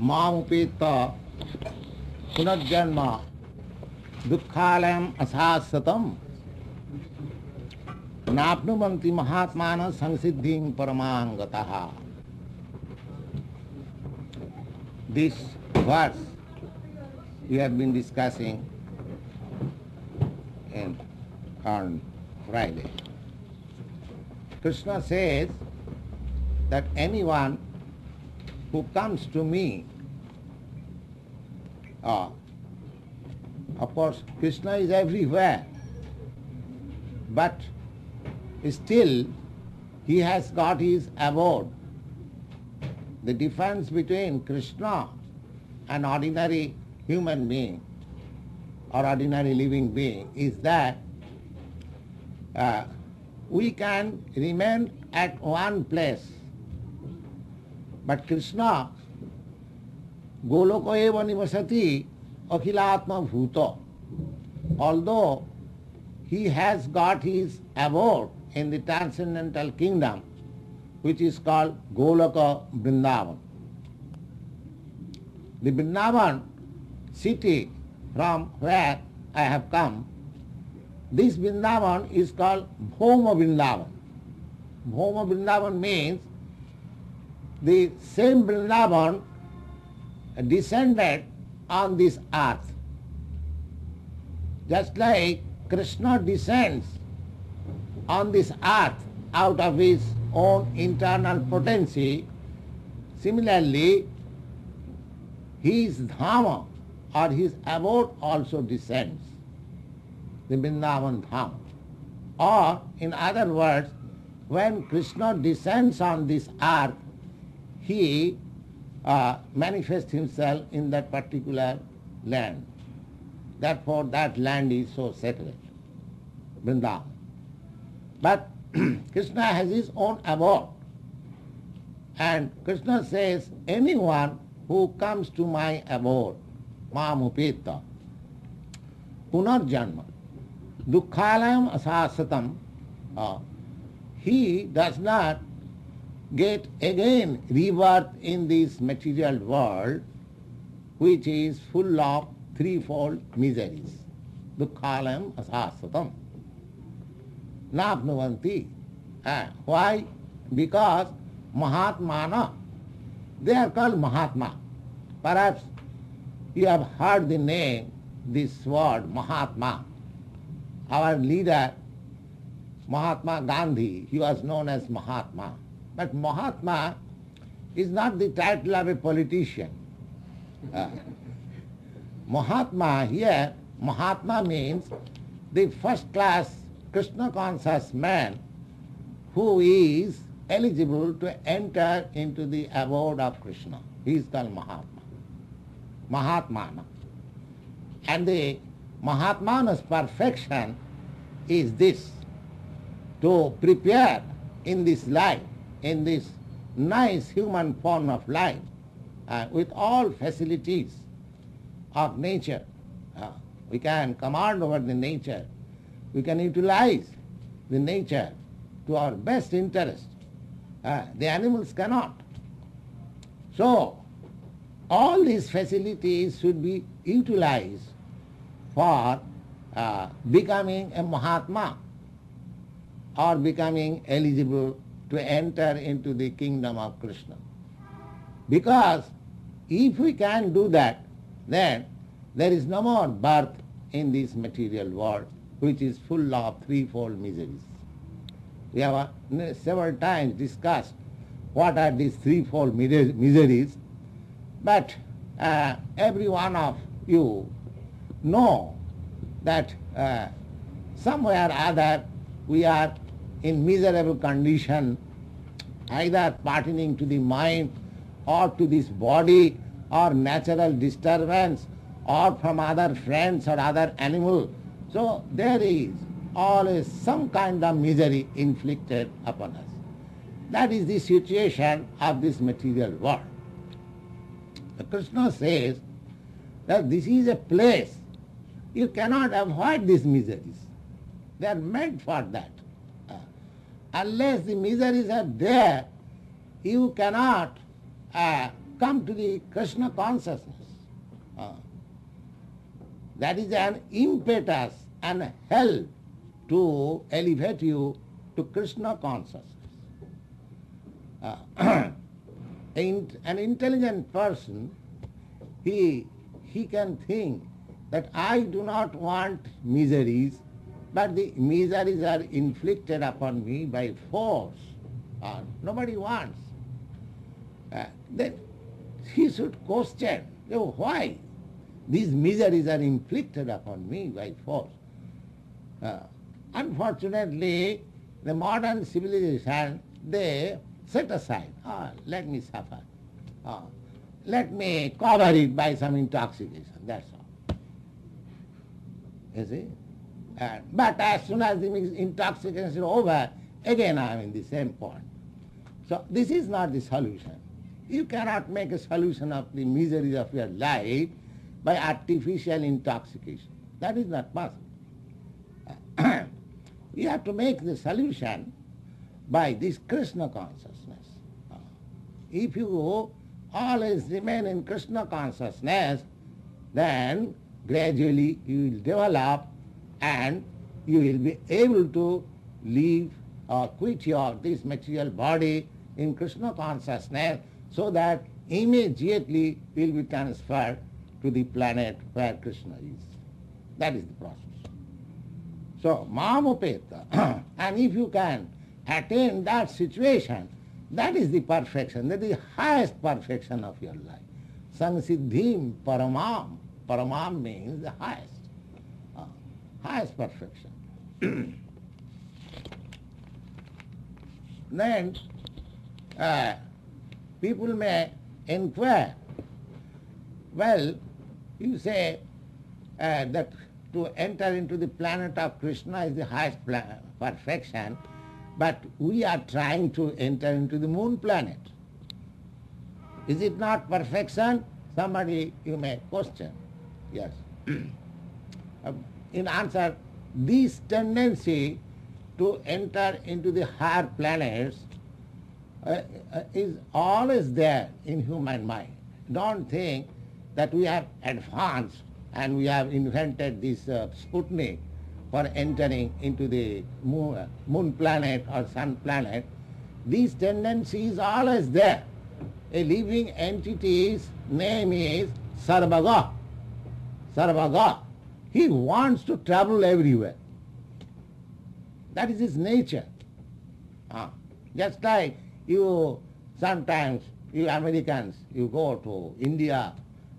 mamupeta punarjanma dukkhalayam asasatam napnumanti mahatmana saṅsiddhim paramāṅgataha. This verse we have been discussing on Friday. Krishna says that anyone who comes to me, of course Krishna is everywhere, but still he has got his abode. The difference between Krishna and ordinary human being or ordinary living being is that we can remain at one place, but Krishna, Goloka eva nivasati akhilatma bhuto, although he has got his abode in the transcendental kingdom, which is called Goloka Vṛndāvana. The Vṛndāvana city from where I have come, this Vṛndāvana is called Bhauma Vṛndāvana. Bhauma Vṛndāvana means the same Vṛndāvana descended on this earth. Just like Krishna descends on this earth out of his own internal potency, similarly his Dhamma or his abode also descends, the Vrindavan Dham. Or in other words, when Krishna descends on this earth, he manifests himself in that particular land. Therefore that land is so sacred, Vrindavan. But Krishna has his own abode, and Krishna says anyone who comes to my abode, mamupeta, punarjanma, dukkhalayam asasatam, he does not get again rebirth in this material world, which is full of threefold miseries. Dukkhalayam asasatam. Napnuvanti. Why? Because Mahatmana, they are called Mahātmā. Perhaps you have heard the name, this word Mahātmā. Our leader Mahātmā Gandhi, he was known as Mahātmā. But Mahātmā is not the title of a politician. Mahātmā here, Mahātmā means the first class Krishna conscious man who is eligible to enter into the abode of Krishna. He is called Mahatma, Mahatmana. And the Mahatmana's perfection is this, to prepare in this life, in this nice human form of life, with all facilities of nature. We can command over the nature. We can utilize the nature to our best interest. The animals cannot. So all these facilities should be utilized for becoming a Mahatma or becoming eligible to enter into the kingdom of Krishna. Because if we can do that, then there is no more birth in this material world, which is full of threefold miseries. We have several times discussed what are these threefold miseries, but every one of you know that somewhere or other we are in miserable condition, either pertaining to the mind or to this body or natural disturbance or from other friends or other animals. So there is always some kind of misery inflicted upon us. That is the situation of this material world. Krishna says that this is a place you cannot avoid these miseries. They are meant for that. Unless the miseries are there, you cannot come to the Krishna consciousness. That is an impetus and help to elevate you to Krishna consciousness. An intelligent person, he can think that I do not want miseries, but the miseries are inflicted upon me by force. Nobody wants. Then he should question, why these miseries are inflicted upon me by force. Unfortunately, the modern civilization, they set aside, let me suffer, let me cover it by some intoxication, that's all. You see? But as soon as the intoxication is over, again I am in the same point. So this is not the solution. You cannot make a solution of the miseries of your life by artificial intoxication. That is not possible. You have to make the solution by this Krishna consciousness. If you always remain in Krishna consciousness, then gradually you will develop and you will be able to leave or quit your this material body in Krishna consciousness, so that immediately you will be transferred to the planet where Krishna is. That is the process. So, mamopeta, and if you can attain that situation, that is the perfection, that is the highest perfection of your life. Saṁsiddhim paramam, paramam means the highest. Highest perfection. Then people may inquire, well, you say that to enter into the planet of Krishna is the highest perfection, but we are trying to enter into the moon planet. Is it not perfection? Somebody, you may question. Yes. In answer, this tendency to enter into the higher planets is always there in human mind. Don't think that we have advanced and we have invented this Sputnik for entering into the moon planet or sun planet. This tendency is always there. A living entity's name is Sarvaga. Sarvaga. He wants to travel everywhere. That is his nature. Just like you, sometimes you Americans, you go to India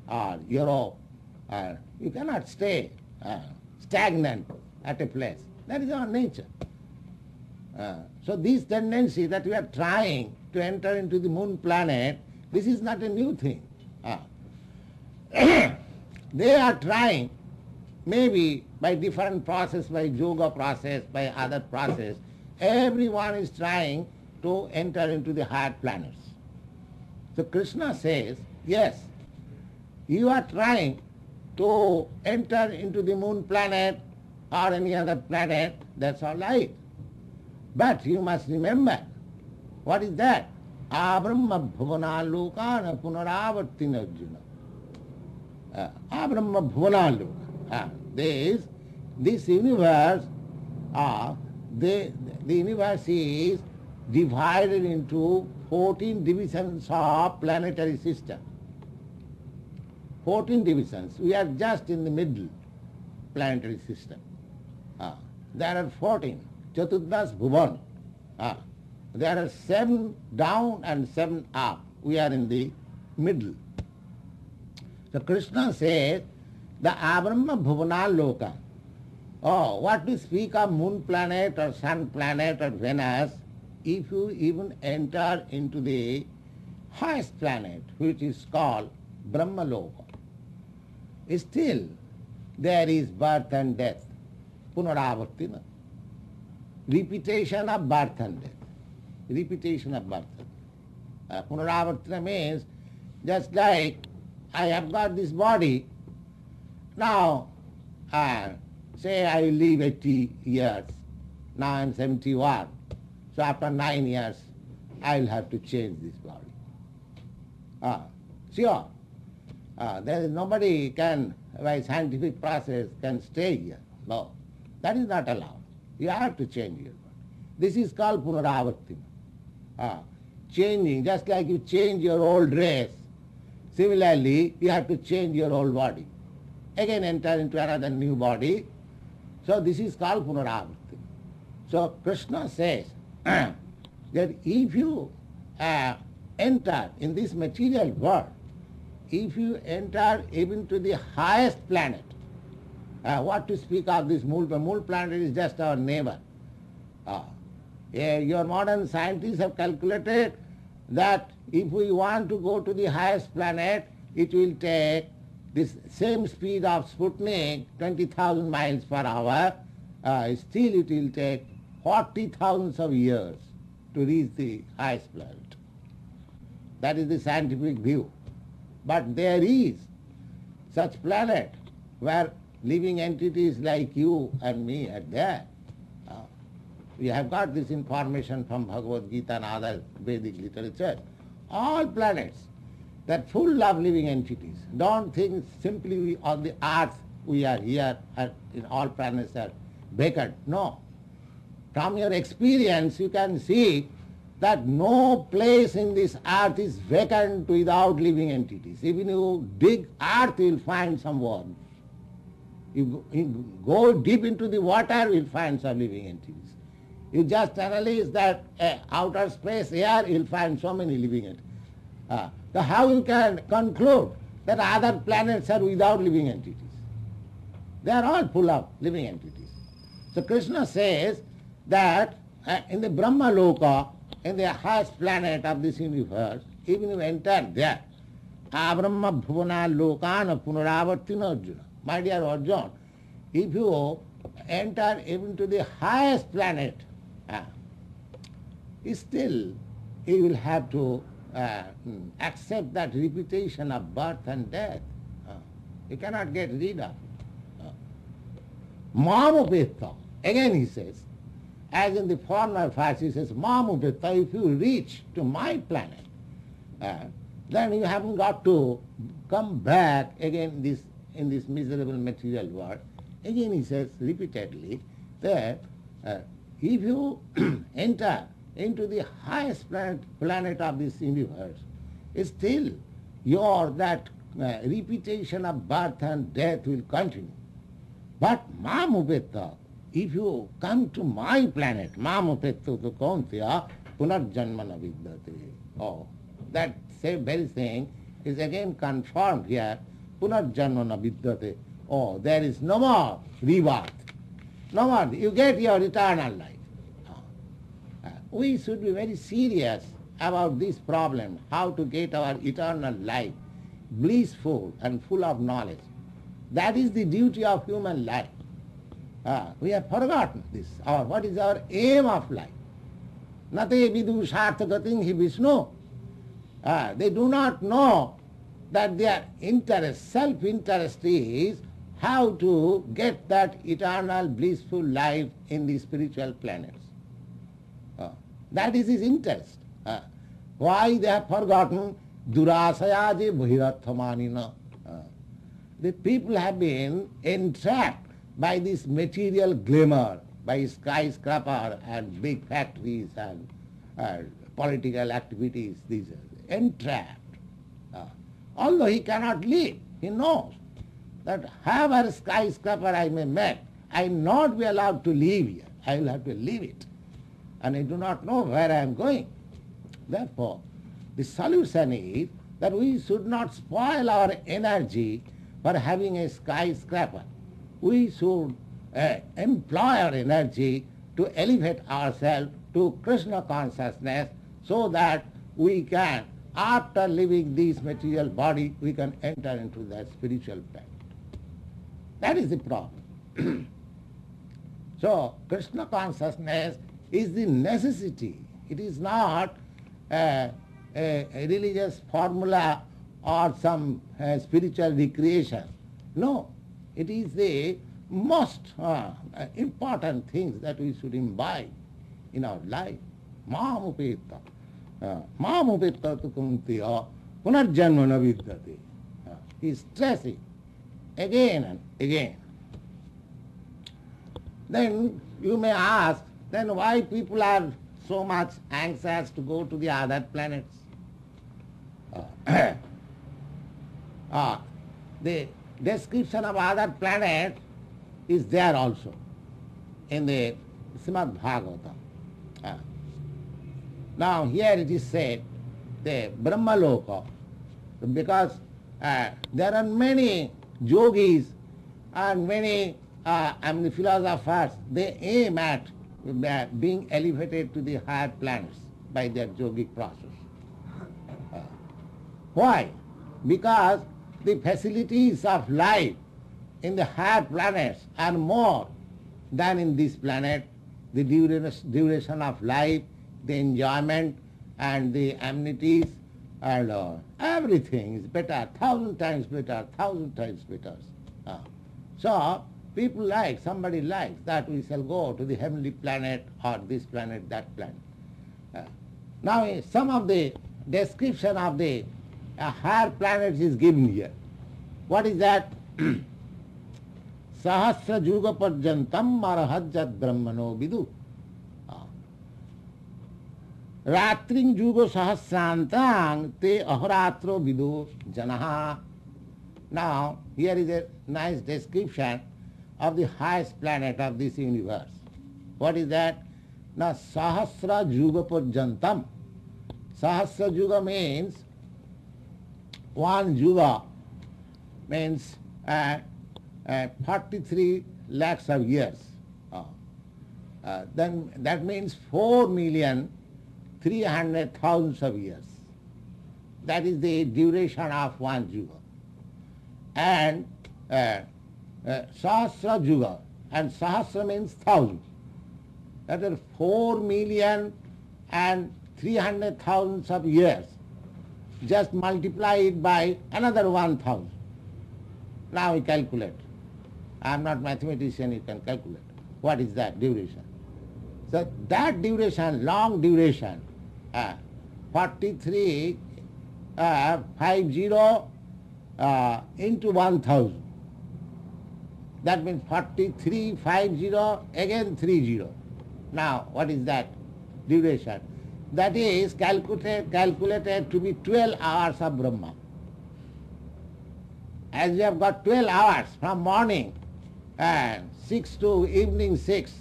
or Europe, you cannot stay stagnant at a place. That is our nature. So this tendency that we are trying to enter into the moon planet, this is not a new thing. They are trying, maybe by different process, by yoga process, by other process, everyone is trying to enter into the higher planets. So Krishna says, yes, you are trying to enter into the moon planet or any other planet, that's all right. But you must remember, what is that? Abrahma bhuvana lokana punaravartin arjuna. Abrahma bhuvana lokana. This universe, the universe is divided into 14 divisions of planetary system. 14 divisions. We are just in the middle planetary system. There are 14. Chatuddas bhuvan. There are 7 down and 7 up. We are in the middle. So Krishna says, the Abrahma Bhuvanal Loka. Oh, what we speak of moon planet or sun planet or Venus, if you even enter into the highest planet, which is called Brahma Loka, still there is birth and death. Punaravartina. Repetition of birth and death. Repetition of birth and death. Punaravartina means just like I have got this body. Now, say I live 80 years, now I am 71, so after 9 years I will have to change this body. sure. There is nobody can, by scientific process, can stay here. No, that is not allowed. You have to change your body. This is called punaravartina. Changing, just like you change your old dress, similarly you have to change your old body. Again enter into another new body. So this is called punaravartina. So Krishna says that if you enter in this material world, if you enter even to the highest planet, what to speak of this Mool planet? Mool planet is just our neighbor. Your modern scientists have calculated that if we want to go to the highest planet, it will take this same speed of Sputnik, 20,000 miles per hour, still it will take 40,000 of years to reach the highest planet. That is the scientific view. But there is such planet where living entities like you and me are there. We have got this information from Bhagavad-gītā and other Vedic literature. All planets, they're full of living entities. Don't think simply we, on the earth we are here and all planets are vacant. No. From your experience you can see that no place in this earth is vacant without living entities. Even you dig earth, you will find some worms. You go deep into the water, you will find some living entities. You just analyze that outer space here, you will find so many living entities. So how you can conclude that other planets are without living entities? They are all full of living entities. So Krishna says that in the Brahma Loka, in the highest planet of this universe, even if you enter there, Abrahma Bhuvana Lokana Punaravartina Arjuna. My dear Arjuna, if you enter even to the highest planet, still you will have to accept that repetition of birth and death. You cannot get rid of it. Mamupetta, again he says, as in the former verse, he says, Mamupetta, if you reach to my planet, then you haven't got to come back again in this miserable material world. Again he says repeatedly that if you enter into the highest planet of this universe, still your that repetition of birth and death will continue. But Mamupetta, if you come to my planet, Mamupetta to Kauntya, Punarjanmana Vidyate. Oh, that same very thing is again confirmed here, Punarjanmana Vidyate. Oh, there is no more rebirth. No more. You get your eternal life. We should be very serious about this problem, how to get our eternal life blissful and full of knowledge. That is the duty of human life. We have forgotten this. What is our aim of life? Nate vidu sarthakatin hi Vishnu. They do not know that their interest, self-interest is how to get that eternal blissful life in the spiritual planets. That is his interest. Why they have forgotten durasayaje bhirathamanina. The people have been entrapped by this material glamour, by skyscraper and big factories and political activities. These are entrapped. Although he cannot leave, he knows that however skyscraper I may make, I will not be allowed to leave here. I will have to leave it. And I do not know where I am going. Therefore, the solution is that we should not spoil our energy for having a skyscraper. We should employ our energy to elevate ourselves to Krishna consciousness so that we can, after leaving this material body, we can enter into that spiritual path. That is the problem. So, Krishna consciousness is the necessity. It is not a religious formula or some spiritual recreation. No, it is the most important things that we should imbibe in our life. Mamupetta. Mamupetta tu kuntiya Punarjanma na vidyate. He is stressing again and again. Then you may ask, then why people are so much anxious to go to the other planets? The description of other planets is there also in the Śrīmad-bhāgavatam. Now here it is said, the Brahmaloka, because there are many yogis and many philosophers, they aim at being elevated to the higher planets by their yogic process. Why? Because the facilities of life in the higher planets are more than in this planet. The duration of life, the enjoyment and the amenities and everything is better, 1,000 times better. So people like, somebody likes that we shall go to the heavenly planet or this planet, that planet. Now some of the description of the higher planets is given here. What is that? Sahasra yuga parjantam marahajat brahmano vidu. Ratring yugo sahasrantang te ahoratro vidu janaha. Now, here is a nice description of the highest planet of this universe. What is that? Now, sahasra yuga parjantam. Sahasra yuga means one yuga means 43 lakhs of years. Then that means 4,300,000 of years. That is the duration of one yuga. And sahasra yuga, and sahasra means 1,000. That is 4,300,000 of years. Just multiply it by another 1,000. Now we calculate. I am not mathematician, you can calculate. What is that duration? So that duration, long duration, 43 into 1,000. That means 43, 50, again 30. Now what is that duration? That is calculated to be 12 hours of Brahma. As we have got 12 hours from morning 6 to evening 6,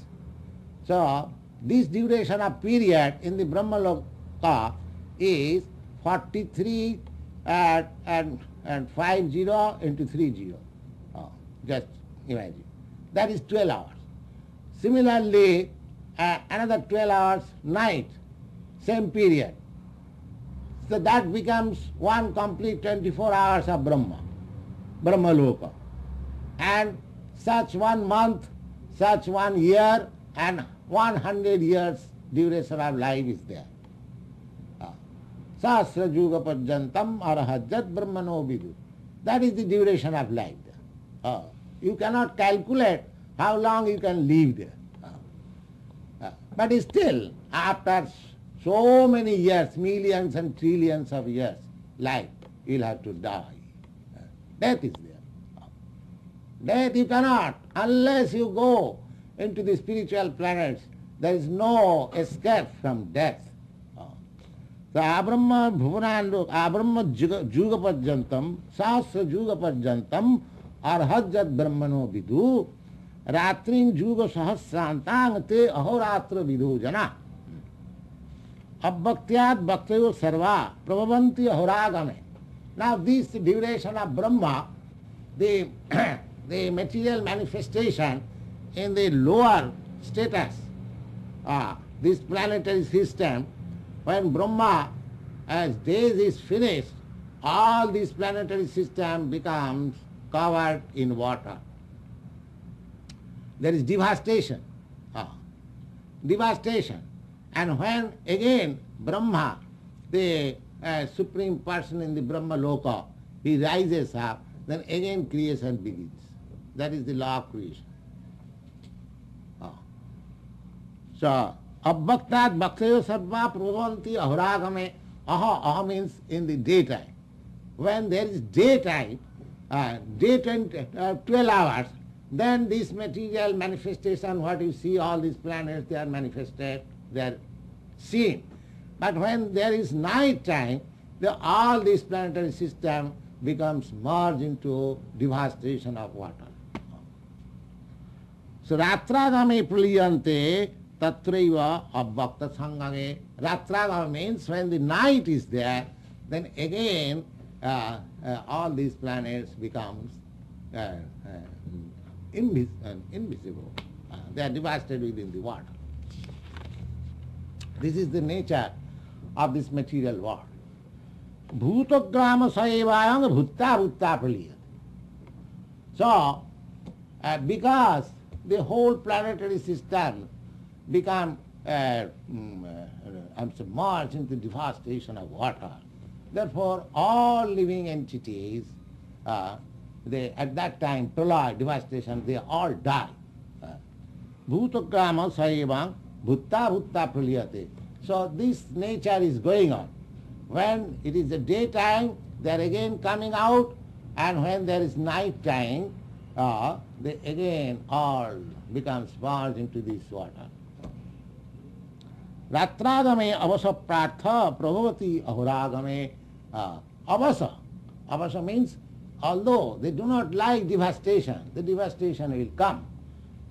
so this duration of period in the Brahmaloka is 43 and 50 into 30. Just imagine. That is 12 hours. Similarly, another 12 hours night, same period. So that becomes one complete 24 hours of Brahma, Brahmaloka. And such 1 month, such 1 year, and 100 years duration of life is there. Sahasra yuga parjantam arahajat brahmano vidu. That is the duration of life there. You cannot calculate how long you can live there. But still, after so many years, millions and trillions of years, life, you'll have to die. Death is there. Death you cannot, unless you go into the spiritual planets, there is no escape from death. So, abrahma bhuvanandu, abrahma juga parjantam, sahasra juga parjantam, arhajat brahmano vidu, ratrin juga sahasrantang te ahoratra vidu jana. Abhaktyat bhaktayo sarva prabhavanti ahoragame. Now this duration of Brahma, the material manifestation in the lower status, this planetary system, when Brahma, as days is finished, all this planetary system becomes covered in water. There is devastation. Devastation. And when again Brahma, the Supreme Person in the Brahma Loka, he rises up, then again creation begins. That is the law of creation. So, abbhaktat bhaktayo sarva prabhavanti ahoragame. Aha means in the daytime. when there is daytime, daytime 12 hours, then this material manifestation, what you see, all these planets, they are manifested, they are seen. But when there is night time, all this planetary system becomes merged into devastation of water. So ratragame praliyante tatraiva abhakta sangame. Ratragama means when the night is there, then again all these planets becomes invisible. They are devastated within the water. This is the nature of this material world. Bhutograma saevayang bhutta bhutta praliyate. So, because the whole planetary system become submerged into devastation of water, therefore all living entities, they at that time pralaya, devastation, they all die. Bhutograma saevayang bhutta bhutta praliyate. So this nature is going on. When it is the daytime, they are again coming out, and when there is night time, they again all become merged into this water. Ratragame avasa prartha prabhavati ahuragame avasa. Avasa means although they do not like devastation, the devastation will come,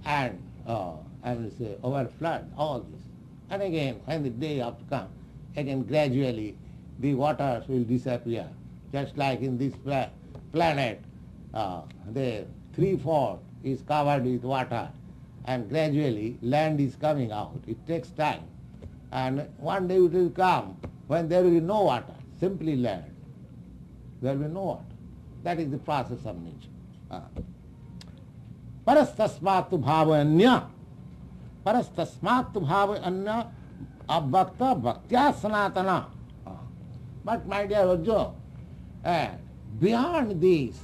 and I will say overflood, all this. And again, when the day of come, again gradually the waters will disappear. Just like in this planet, the 3/4 is covered with water, and gradually land is coming out. It takes time. And one day it will come when there will be no water, simply land. There will be no water. That is the process of nature. Parastasmatu bhavanya. Parastasmatu bhavanya abhakta bhaktya sanatana. But my dear Rajjo, beyond this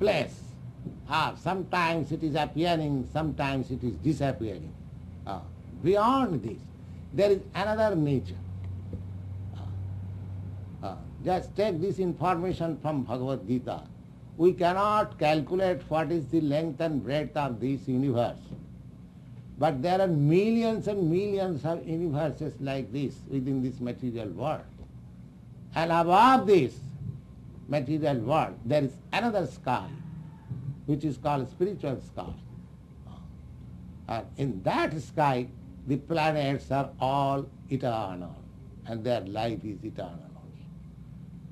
place, sometimes it is appearing, sometimes it is disappearing. Beyond this, there is another nature. Just take this information from Bhagavad-gītā. We cannot calculate what is the length and breadth of this universe. But there are millions and millions of universes like this within this material world. And above this material world, there is another sky, which is called spiritual sky. And in that sky, the planets are all eternal, and their life is eternal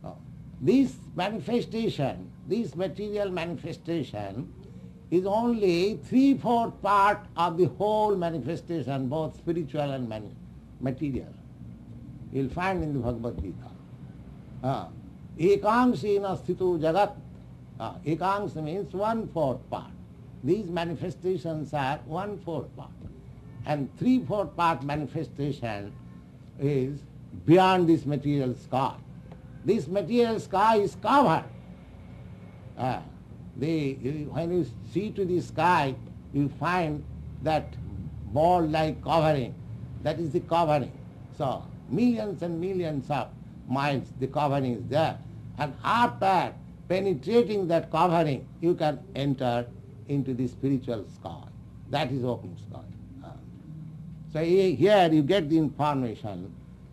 also. This manifestation, this material manifestation, is only 3/4 part of the whole manifestation, both spiritual and material. You will find in the Bhagavad-gītā. Ekaṁsena sthito jagat. Ekaṁsa means 1/4 part. These manifestations are 1/4 part. And 3/4 part manifestation is beyond this material sky. This material sky is covered. When you see to the sky, you find that ball-like covering. That is the covering. So millions and millions of miles, the covering is there, and after penetrating that covering, you can enter into the spiritual sky. That is open sky. So here you get the information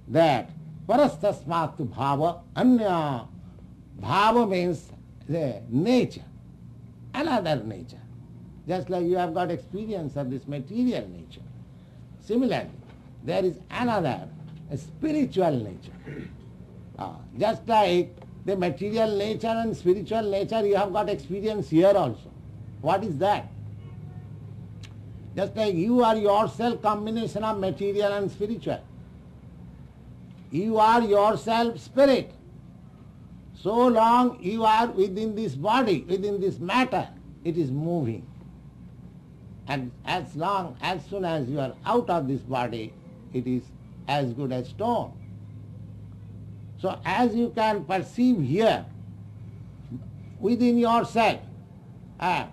that parastasmatu bhava anya. Bhava means the nature, another nature. Just like you have got experience of this material nature, similarly, there is another, a spiritual nature. Just like the material nature and spiritual nature, you have got experience here also. What is that? Just like you are yourself combination of material and spiritual. You are yourself spirit. So long you are within this body, within this matter, it is moving. And as soon as you are out of this body, it is as good as stone. So as you can perceive here, within yourself,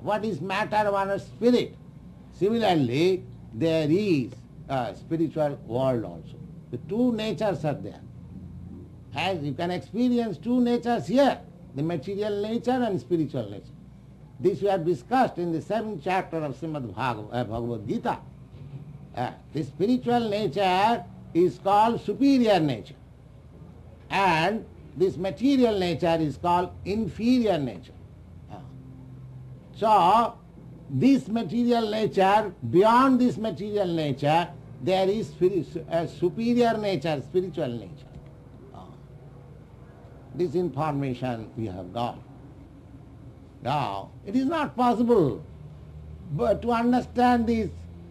what is matter, one is spirit. Similarly, there is a spiritual world also. The two natures are there. As you can experience two natures here, the material nature and spiritual nature. This we have discussed in the 7th chapter of Śrīmad-bhāgavad-gītā. The spiritual nature is called superior nature, and this material nature is called inferior nature. So, this material nature, beyond this material nature, there is a superior nature, spiritual nature. This information we have got. Now, it is not possible but to understand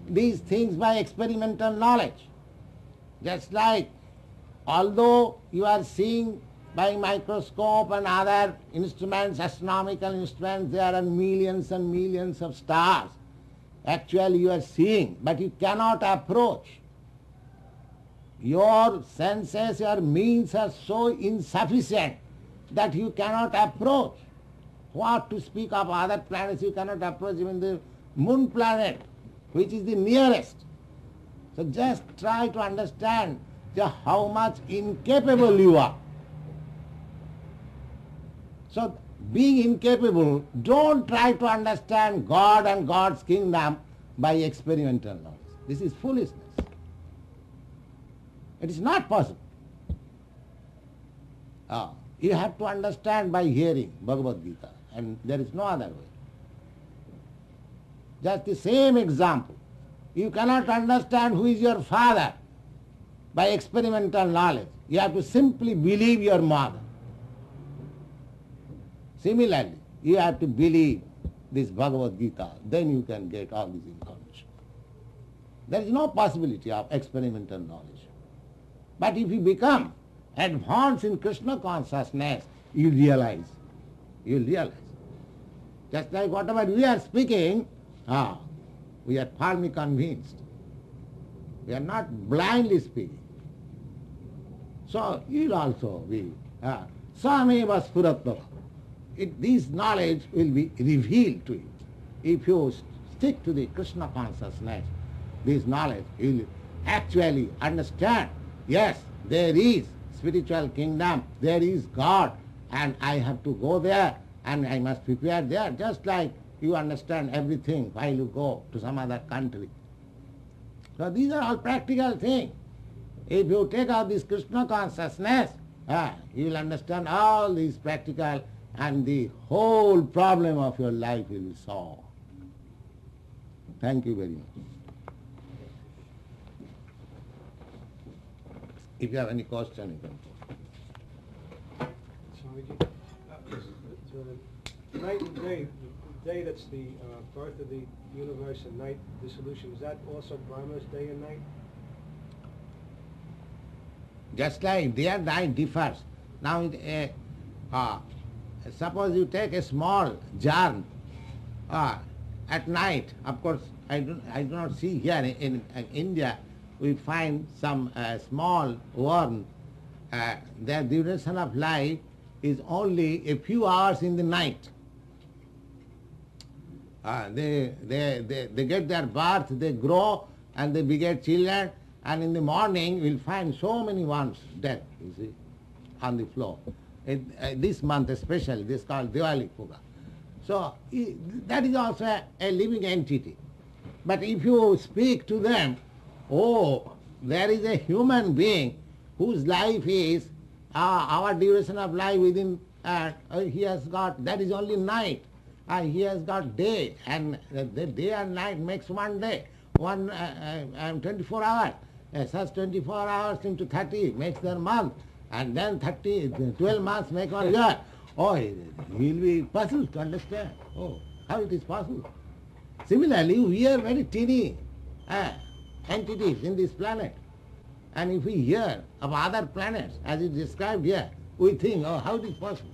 these things by experimental knowledge. Just like, although you are seeing by microscope and other instruments, astronomical instruments, there are millions and millions of stars. Actually you are seeing, but you cannot approach. Your senses, your means are so insufficient that you cannot approach. What to speak of other planets, you cannot approach even the moon planet, which is the nearest. So just try to understand how much incapable you are. So being incapable, don't try to understand God and God's kingdom by experimental knowledge. This is foolishness. It is not possible. You have to understand by hearing Bhagavad Gita, and there is no other way. Just the same example. You cannot understand who is your father by experimental knowledge. You have to simply believe your mother. Similarly, you have to believe this Bhagavad Gita, then you can get all this information. There is no possibility of experimental knowledge. But if you become advanced in Krishna consciousness, you realize. Just like whatever we are speaking, we are firmly convinced. We are not blindly speaking. So you will also be Sameva Spuratva. This knowledge will be revealed to you. If you stick to the Krishna consciousness, this knowledge you will actually understand, yes, there is spiritual kingdom, there is God, and I have to go there, and I must prepare there, just like you understand everything while you go to some other country. So these are all practical things. If you take out this Krishna consciousness, you will understand all these practical, and the whole problem of your life will be solved. Thank you very much. If you have any question, you can go. Swamiji, the night and day, the day that's the birth of the universe and night dissolution, is that also Brahma's day and night? Just like day and night differs. Now, suppose you take a small jar at night. Of course, I do not see here in India. We find some small worm. Their duration of life is only a few hours in the night. They get their birth, they grow, and they beget children. And in the morning, we'll find so many worms dead. You see, on the floor. This month especially, this is called Diwali Puja. So that is also a living entity. But if you speak to them, oh, there is a human being whose life is, our duration of life within, he has got, that is only night, he has got day, and the day and night makes one day, 24 hours. Such 24 hours into 30 makes their month. And then 12 months make 1 year. Oh, he will be puzzled to understand. Oh, how it is possible? Similarly, we are very teeny entities in this planet. And if we hear of other planets, as is described here, we think, oh, how it is possible?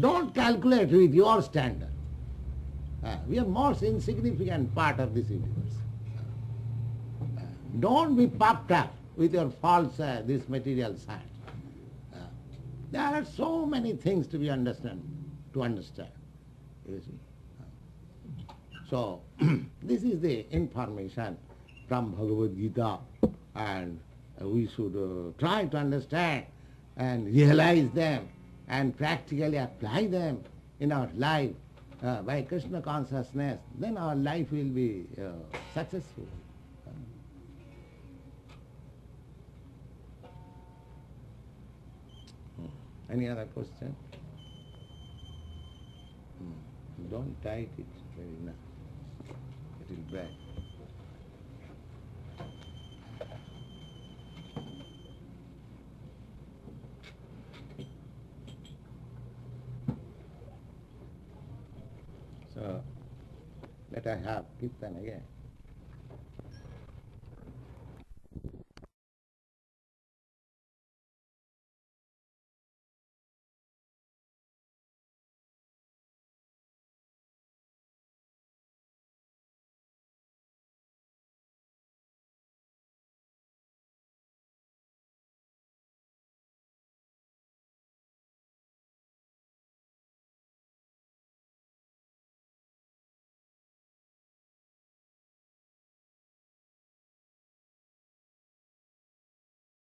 Don't calculate with your standard. We are most insignificant part of this universe. Don't be puffed up with your false, this material science. There are so many things to be understand. You see. So this is the information from Bhagavad Gita, and we should try to understand and realize them and practically apply them in our life by Krishna consciousness, then our life will be successful. Any other question? Don't tight it very much. It will break. So let us have Kirtan again.